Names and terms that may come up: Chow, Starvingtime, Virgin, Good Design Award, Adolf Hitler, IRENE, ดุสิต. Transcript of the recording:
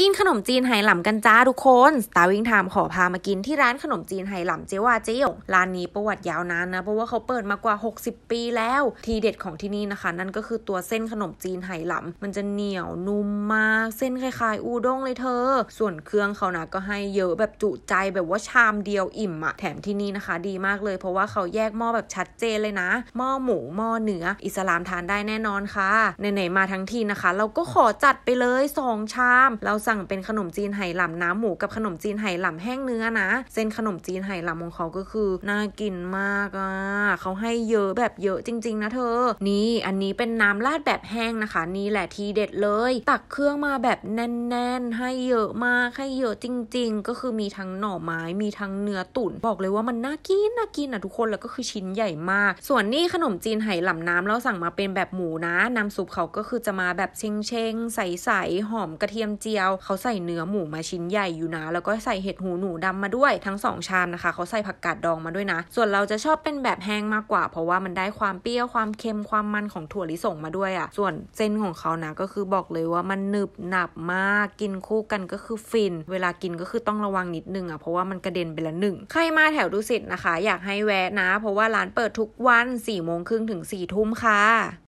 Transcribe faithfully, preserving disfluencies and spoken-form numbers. กินขนมจีนไหหลำกันจ้าทุกคนสตาร์วิ่งไทม์ขอพามากินที่ร้านขนมจีนไหหลำเจ๊วาเจียวร้านนี้ประวัติยาวนานนะเพราะว่าเขาเปิดมากว่าหกสิบปีแล้วทีเด็ดของที่นี่นะคะนั่นก็คือตัวเส้นขนมจีนไหหลำมันจะเหนียวนุ่มมากเส้นคล้ายๆอูด้งเลยเธอส่วนเครื่องเขานะก็ให้เยอะแบบจุใจแบบว่าชามเดียวอิ่มอะแถมที่นี่นะคะดีมากเลยเพราะว่าเขาแยกหม้อแบบชัดเจนเลยนะหม้อหมูหม้อเนื้ออิสลามทานได้แน่นอนค่ะไหนๆมาทั้งทีนะคะเราก็ขอจัดไปเลยสองชามเราสั่งเป็นขนมจีนไหหลำน้ำหมูกับขนมจีนไหหลำแห้งเนื้อนะเส้นขนมจีนไหหลำของเขาก็คือน่ากินมากอ่ะเขาให้เยอะแบบเยอะจริงๆนะเธอนี่อันนี้เป็นน้ำราดแบบแห้งนะคะนี่แหละทีเด็ดเลยตักเครื่องมาแบบแน่นๆให้เยอะมากให้เยอะจริงๆก็คือมีทั้งหน่อไม้มีทั้งเนื้อตุ๋นบอกเลยว่ามันน่ากินน่ากินอ่ะทุกคนแล้วก็คือชิ้นใหญ่มากส่วนนี่ขนมจีนไหหลำน้ำเราสั่งมาเป็นแบบหมูนะน้ำซุปเขาก็คือจะมาแบบเชงเชงใสๆหอมกระเทียมเจียวเขาใส่เนื้อหมูมาชิ้นใหญ่อยู่นะแล้วก็ใส่เห็ดหูหนูดำมาด้วยทั้งสองชามนะคะเขาใส่ผักกาดดองมาด้วยนะส่วนเราจะชอบเป็นแบบแห้งมากกว่าเพราะว่ามันได้ความเปรี้ยวความเค็มความมันของถั่วลิสงมาด้วยอ่ะส่วนเส้นของเขานะก็คือบอกเลยว่ามันหนึบหนับมากกินคู่กันก็คือฟินเวลากินก็คือต้องระวังนิดนึงอ่ะเพราะว่ามันกระเด็นไปละหนึ่งใครมาแถวดุสิตนะคะอยากให้แวะนะเพราะว่าร้านเปิดทุกวันสี่โมงครึ่งถึงสี่ทุ่มค่ะ